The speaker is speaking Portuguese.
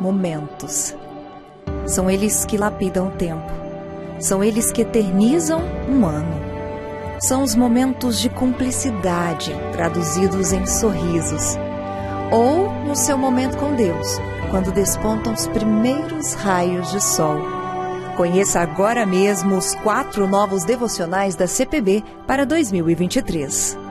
momentos. São eles que lapidam o tempo. São eles que eternizam um ano. São os momentos de cumplicidade, traduzidos em sorrisos. Ou no seu momento com Deus, quando despontam os primeiros raios de sol. Conheça agora mesmo os 4 novos devocionais da CPB para 2023.